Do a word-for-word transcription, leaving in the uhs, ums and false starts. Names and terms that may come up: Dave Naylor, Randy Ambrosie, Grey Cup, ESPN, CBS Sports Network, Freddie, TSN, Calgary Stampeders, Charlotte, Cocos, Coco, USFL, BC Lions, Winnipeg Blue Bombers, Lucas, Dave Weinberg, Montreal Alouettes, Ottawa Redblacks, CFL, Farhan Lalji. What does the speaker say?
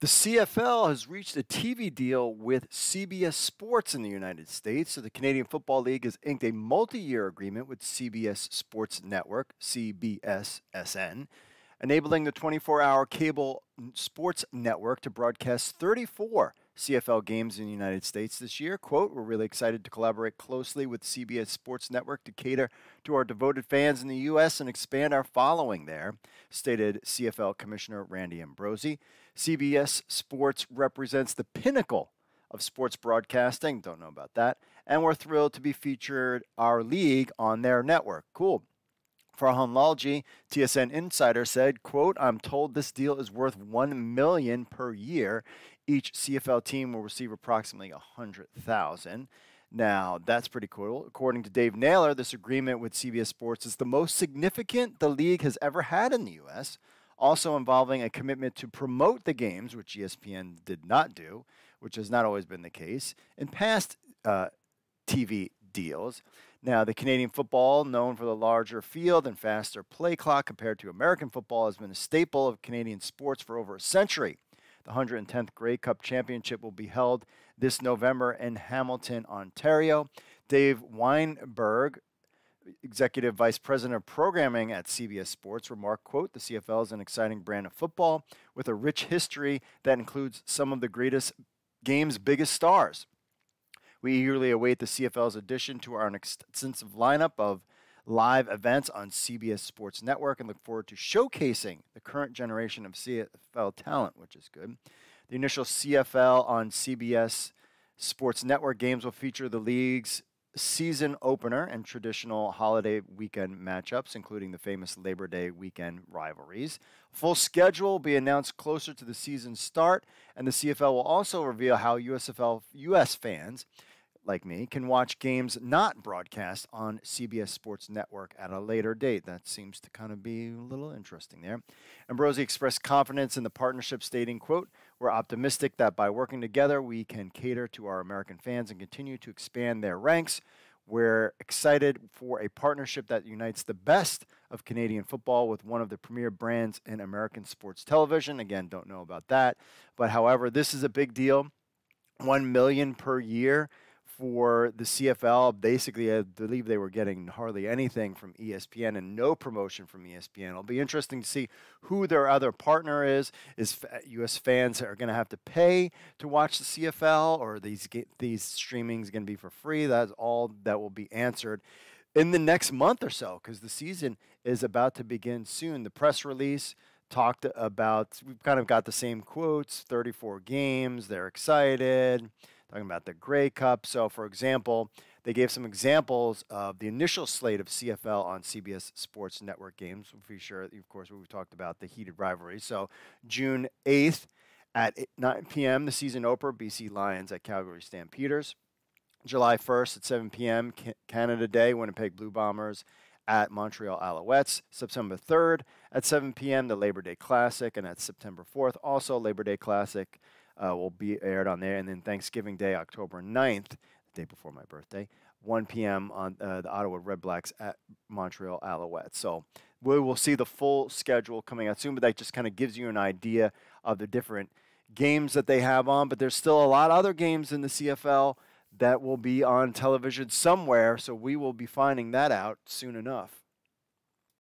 The C F L has reached a T V deal with C B S Sports in the United States. So the Canadian Football League has inked a multi-year agreement with C B S Sports Network, C B S S N, enabling the twenty-four hour cable sports network to broadcast thirty-four C F L games in the United States this year. Quote, "We're really excited to collaborate closely with C B S Sports Network to cater to our devoted fans in the U S and expand our following there," stated C F L Commissioner Randy Ambrosie. "C B S Sports represents the pinnacle of sports broadcasting." Don't know about that. "And we're thrilled to be featured our league on their network." Cool. Farhan Lalji, T S N Insider, said, quote, "I'm told this deal is worth one million dollars per year. Each C F L team will receive approximately one hundred thousand dollars. Now, that's pretty cool. According to Dave Naylor, this agreement with C B S Sports is the most significant the league has ever had in the U S, also involving a commitment to promote the games, which E S P N did not do, which has not always been the case in past uh, T V deals. Now, the Canadian football, known for the larger field and faster play clock compared to American football, has been a staple of Canadian sports for over a century. The one hundred tenth Grey Cup Championship will be held this November in Hamilton, Ontario. Dave Weinberg, Executive Vice President of Programming at C B S Sports, remarked, quote, "The C F L is an exciting brand of football with a rich history that includes some of the greatest game's biggest stars. We eagerly await the C F L's addition to our extensive lineup of live events on C B S Sports Network and look forward to showcasing the current generation of C F L talent," which is good. "The initial C F L on C B S Sports Network games will feature the league's season opener and traditional holiday weekend matchups, including the famous Labor Day weekend rivalries. Full schedule will be announced closer to the season start, and the C F L will also reveal how U S F L U S fans like me can watch games not broadcast on C B S Sports Network at a later date." That seems to kind of be a little interesting there. Ambrosie expressed confidence in the partnership, stating, quote, "We're optimistic that by working together, we can cater to our American fans and continue to expand their ranks. We're excited for a partnership that unites the best of Canadian football with one of the premier brands in American sports television." Again, don't know about that. But however, this is a big deal. one million dollars per year for the C F L. Basically, I believe they were getting hardly anything from E S P N and no promotion from E S P N. It'll be interesting to see who their other partner is. Is U S fans are going to have to pay to watch the C F L, or these get, these streamings going to be for free? That's all that will be answered in the next month or so, because the season is about to begin soon. The press release talked about, we've kind of got the same quotes, thirty-four games, they're excited, talking about the Grey Cup. So, for example, they gave some examples of the initial slate of C F L on C B S Sports Network games. We'll be sure, of course, we've talked about the heated rivalry. So, June eighth at nine p m, the season opener, B C Lions at Calgary Stampeders. July first at seven p m, Canada Day, Winnipeg Blue Bombers at Montreal Alouettes. September third at seven p m, the Labor Day Classic. And at September fourth, also Labor Day Classic, Uh, will be aired on there. And then Thanksgiving Day, October ninth, the day before my birthday, one p m on uh, the Ottawa Redblacks at Montreal Alouettes. So we will see the full schedule coming out soon, but that just kind of gives you an idea of the different games that they have on. But there's still a lot of other games in the C F L that will be on television somewhere, so we will be finding that out soon enough.